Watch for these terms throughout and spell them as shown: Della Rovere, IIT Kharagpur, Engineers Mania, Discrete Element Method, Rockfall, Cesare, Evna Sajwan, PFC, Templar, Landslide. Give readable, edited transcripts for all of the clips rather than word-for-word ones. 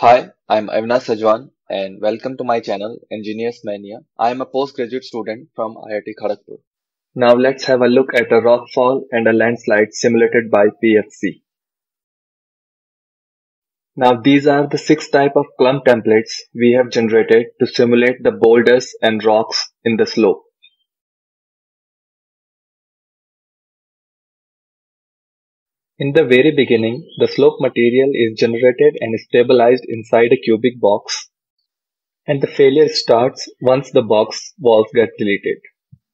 Hi, I'm Evna Sajwan and welcome to my channel Engineers Mania. I am a postgraduate student from IIT Kharagpur. Now let's have a look at a rockfall and a landslide simulated by PFC. Now these are the 6 type of clump templates we have generated to simulate the boulders and rocks in the slope. In the very beginning, the slope material is generated and stabilized inside a cubic box, and the failure starts once the box walls get deleted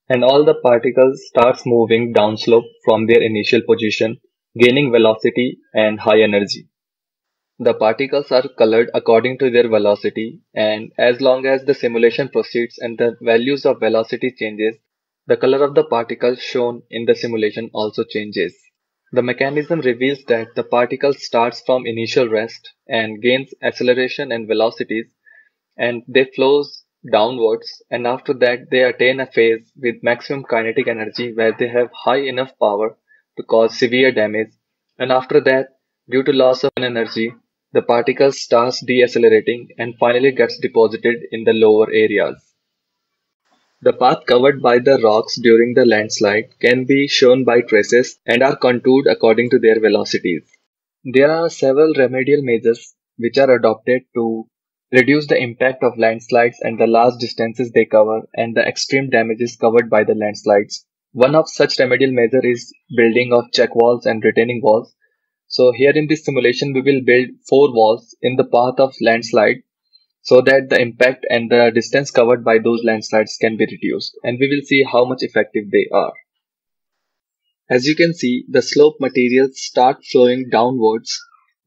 and all the particles starts moving downslope from their initial position, gaining velocity and high energy. The particles are colored according to their velocity, and as long as the simulation proceeds and the values of velocity changes, the color of the particles shown in the simulation also changes. The mechanism reveals that the particle starts from initial rest and gains acceleration and velocities, and they flows downwards, and after that they attain a phase with maximum kinetic energy where they have high enough power to cause severe damage, and after that, due to loss of energy, the particle starts deaccelerating and finally gets deposited in the lower areas. The path covered by the rocks during the landslide can be shown by traces and are contoured according to their velocities. There are several remedial measures which are adopted to reduce the impact of landslides and the large distances they cover and the extreme damages covered by the landslides. One of such remedial measures is building of check walls and retaining walls. So here in this simulation we will build 4 walls in the path of landslide, so that the impact and the distance covered by those landslides can be reduced, and we will see how much effective they are. As you can see, the slope materials start flowing downwards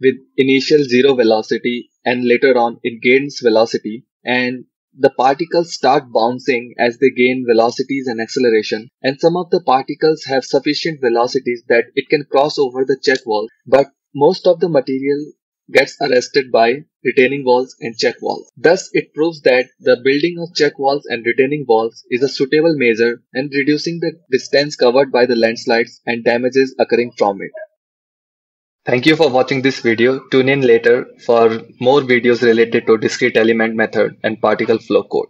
with initial 0 velocity, and later on it gains velocity, and the particles start bouncing as they gain velocities and acceleration, and some of the particles have sufficient velocities that it can cross over the check wall, but most of the material gets arrested by retaining walls and check walls. Thus, it proves that the building of check walls and retaining walls is a suitable measure in reducing the distance covered by the landslides and damages occurring from it. Thank you for watching this video. Tune in later for more videos related to discrete element method and particle flow code.